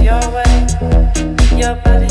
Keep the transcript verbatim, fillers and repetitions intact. Your way, your body.